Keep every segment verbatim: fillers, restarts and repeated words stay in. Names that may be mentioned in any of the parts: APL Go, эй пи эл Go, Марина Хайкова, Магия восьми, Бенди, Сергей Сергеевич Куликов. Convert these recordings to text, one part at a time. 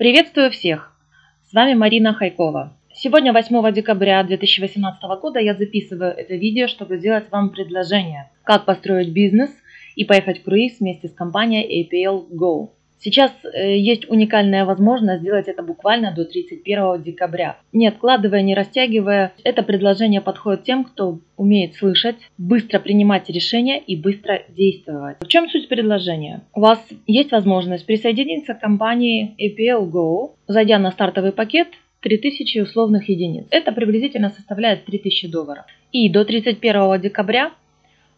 Приветствую всех! С вами Марина Хайкова. Сегодня, восьмого декабря две тысячи восемнадцатого года, я записываю это видео, чтобы сделать вам предложение, как построить бизнес и поехать в круиз вместе с компанией эй пи эл Go. Сейчас есть уникальная возможность сделать это буквально до тридцать первого декабря. Не откладывая, не растягивая, это предложение подходит тем, кто умеет слышать, быстро принимать решения и быстро действовать. В чем суть предложения? У вас есть возможность присоединиться к компании эй пи эл Go, зайдя на стартовый пакет три тысячи условных единиц. Это приблизительно составляет три тысячи долларов. И до тридцать первого декабря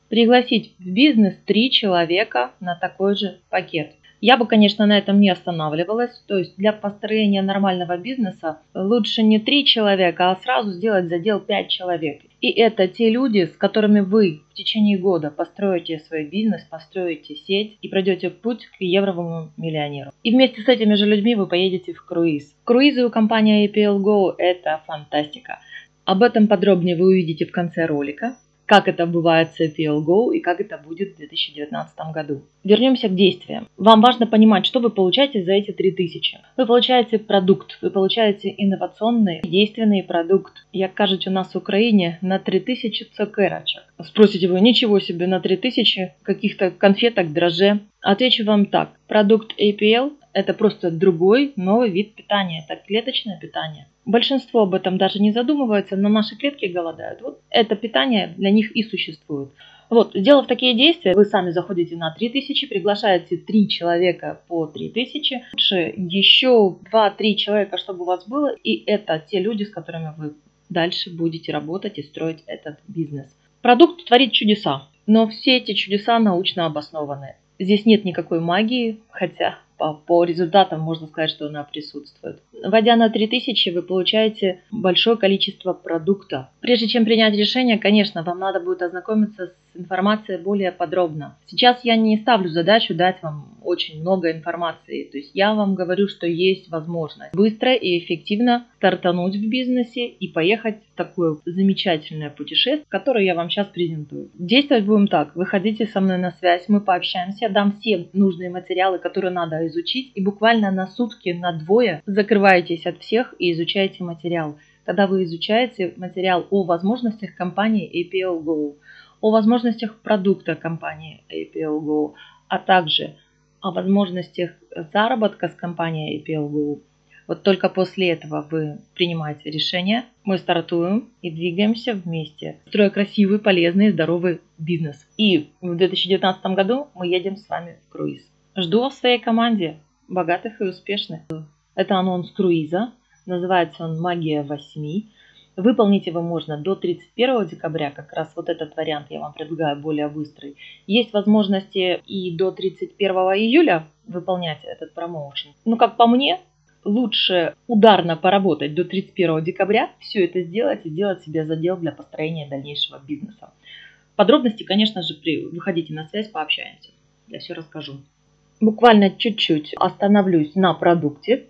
пригласить в бизнес три человека на такой же пакет. Я бы, конечно, на этом не останавливалась. То есть для построения нормального бизнеса лучше не три человека, а сразу сделать задел пять человек. И это те люди, с которыми вы в течение года построите свой бизнес, построите сеть и пройдете путь к евровому миллионеру. И вместе с этими же людьми вы поедете в круиз. Круизы у компании эй пи эл Go – это фантастика. Об этом подробнее вы увидите в конце ролика. Как это бывает с эй пи эл Go и как это будет в две тысячи девятнадцатом году. Вернемся к действиям. Вам важно понимать, что вы получаете за эти три тысячи. Вы получаете продукт, вы получаете инновационный, действенный продукт. Як кажуть у нас в Украине, на три тисячі цукерочек. Спросите вы, ничего себе, на три тысячи каких-то конфеток, драже. Отвечу вам так. Продукт эй пи эл – это просто другой, новый вид питания. Это клеточное питание. Большинство об этом даже не задумывается, но наши клетки голодают. Вот это питание для них и существует. Вот, сделав такие действия, вы сами заходите на три тысячи, приглашаете три человека по три тысячи, еще два-три человека, чтобы у вас было, и это те люди, с которыми вы дальше будете работать и строить этот бизнес. Продукт творит чудеса, но все эти чудеса научно обоснованы. Здесь нет никакой магии, хотя по результатам можно сказать, что она присутствует. Вводя на три тысячи, вы получаете большое количество продукта. Прежде чем принять решение, конечно, вам надо будет ознакомиться с информацией более подробно. Сейчас я не ставлю задачу дать вам очень много информации. То есть я вам говорю, что есть возможность быстро и эффективно стартануть в бизнесе и поехать в такое замечательное путешествие, которое я вам сейчас презентую. Действовать будем так. Выходите со мной на связь, мы пообщаемся, дам все нужные материалы, которые надо изучать. изучить, и буквально на сутки, на двое закрываетесь от всех и изучаете материал. Тогда вы изучаете материал о возможностях компании эй пи эл Go, о возможностях продукта компании эй пи эл Go, а также о возможностях заработка с компанией эй пи эл Go. Вот только после этого вы принимаете решение. Мы стартуем и двигаемся вместе, строя красивый, полезный, здоровый бизнес. И в две тысячи девятнадцатом году мы едем с вами в круиз. Жду вас в своей команде, богатых и успешных. Это анонс круиза, называется он «Магия восьми». Выполнить его можно до тридцать первого декабря, как раз вот этот вариант я вам предлагаю, более быстрый. Есть возможности и до тридцать первого июля выполнять этот промоушен. Но, как по мне, лучше ударно поработать до тридцать первого декабря, все это сделать и сделать себе задел для построения дальнейшего бизнеса. Подробности, конечно же, выходите на связь, пообщаемся. Я все расскажу. Буквально чуть-чуть остановлюсь на продукте.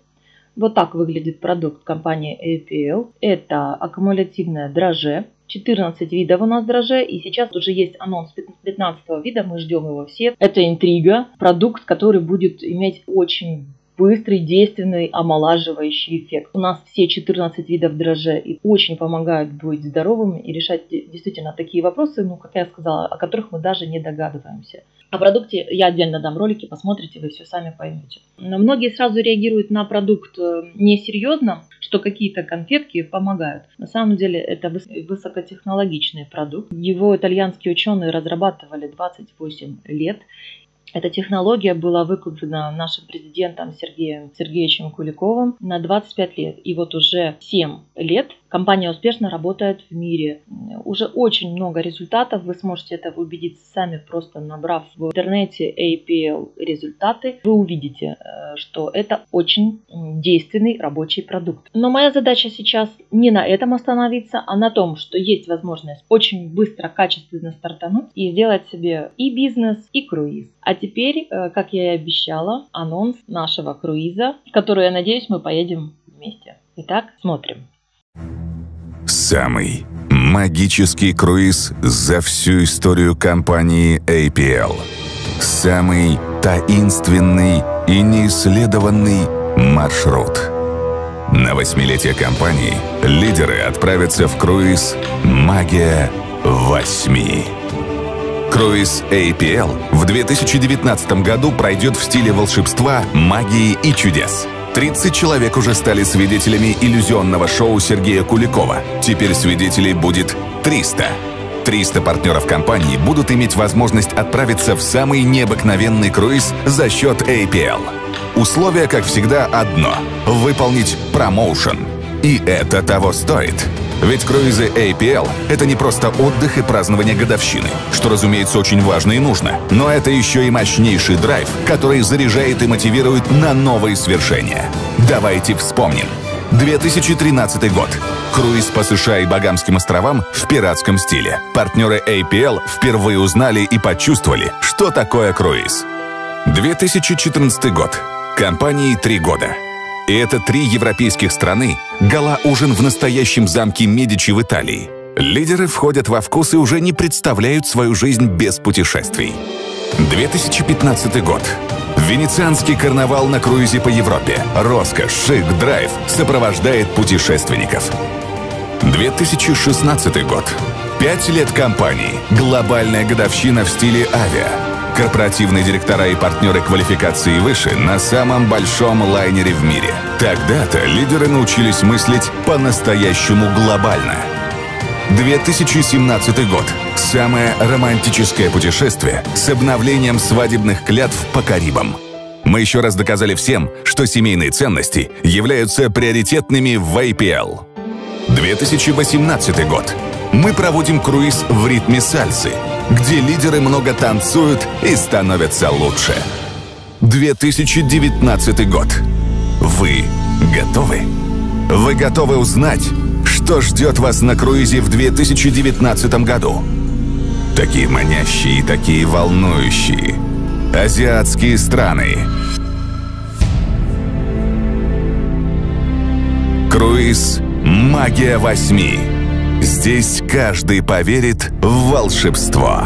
Вот так выглядит продукт компании эй пи эл. Это аккумулятивное драже. четырнадцать видов у нас драже. И сейчас уже есть анонс пятнадцатого вида. Мы ждем его все. Это интрига. Продукт, который будет иметь очень быстрый, действенный, омолаживающий эффект. У нас все четырнадцать видов драже и очень помогают быть здоровыми и решать действительно такие вопросы, ну, как я сказала, о которых мы даже не догадываемся. О продукте я отдельно дам ролики, посмотрите, вы все сами поймете. Но многие сразу реагируют на продукт несерьезно, что какие-то конфетки помогают. На самом деле это высокотехнологичный продукт. Его итальянские ученые разрабатывали двадцать восемь лет. Эта технология была выкуплена нашим президентом Сергеем Сергеевичем Куликовым на двадцать пять лет. И вот уже семь лет компания успешно работает в мире. Уже очень много результатов. Вы сможете это убедиться сами, просто набрав в интернете эй пи эл результаты. Вы увидите, что это очень действенный рабочий продукт. Но моя задача сейчас не на этом остановиться, а на том, что есть возможность очень быстро, качественно стартануть и сделать себе и бизнес, и круиз. А теперь, как я и обещала, анонс нашего круиза, в который, я надеюсь, мы поедем вместе. Итак, смотрим. Самый магический круиз за всю историю компании эй пи эл. Самый таинственный и неисследованный маршрут. На восьмилетие компании лидеры отправятся в круиз «Магия восьми». Круиз эй пи эл в две тысячи девятнадцатом году пройдет в стиле волшебства, магии и чудес. тридцать человек уже стали свидетелями иллюзионного шоу Сергея Куликова. Теперь свидетелей будет триста. триста партнеров компании будут иметь возможность отправиться в самый необыкновенный круиз за счет эй пи эл. Условие, как всегда, одно – выполнить промоушен. И это того стоит. Ведь круизы эй пи эл – это не просто отдых и празднование годовщины, что, разумеется, очень важно и нужно, но это еще и мощнейший драйв, который заряжает и мотивирует на новые свершения. Давайте вспомним. две тысячи тринадцатый год. Круиз по США и Багамским островам в пиратском стиле. Партнеры эй пи эл впервые узнали и почувствовали, что такое круиз. две тысячи четырнадцатый год. Компании три года. И это три европейских страны. Гала-ужин в настоящем замке Медичи в Италии. Лидеры входят во вкус и уже не представляют свою жизнь без путешествий. две тысячи пятнадцатый год. Венецианский карнавал на круизе по Европе. Роскошь, шик, драйв сопровождает путешественников. две тысячи шестнадцатый год. Пять лет компании. Глобальная годовщина в стиле авиа. Корпоративные директора и партнеры квалификации выше на самом большом лайнере в мире. Тогда-то лидеры научились мыслить по-настоящему глобально. две тысячи семнадцатый год. Самое романтическое путешествие с обновлением свадебных клятв по Карибам. Мы еще раз доказали всем, что семейные ценности являются приоритетными в эй пи эл. две тысячи восемнадцатый год. Мы проводим круиз в ритме сальсы, где лидеры много танцуют и становятся лучше. две тысячи девятнадцатый год. Вы готовы? Вы готовы узнать, что ждет вас на круизе в две тысячи девятнадцатом году? Такие манящие и такие волнующие. Азиатские страны. Круиз «Магия восьми». Здесь каждый поверит в волшебство.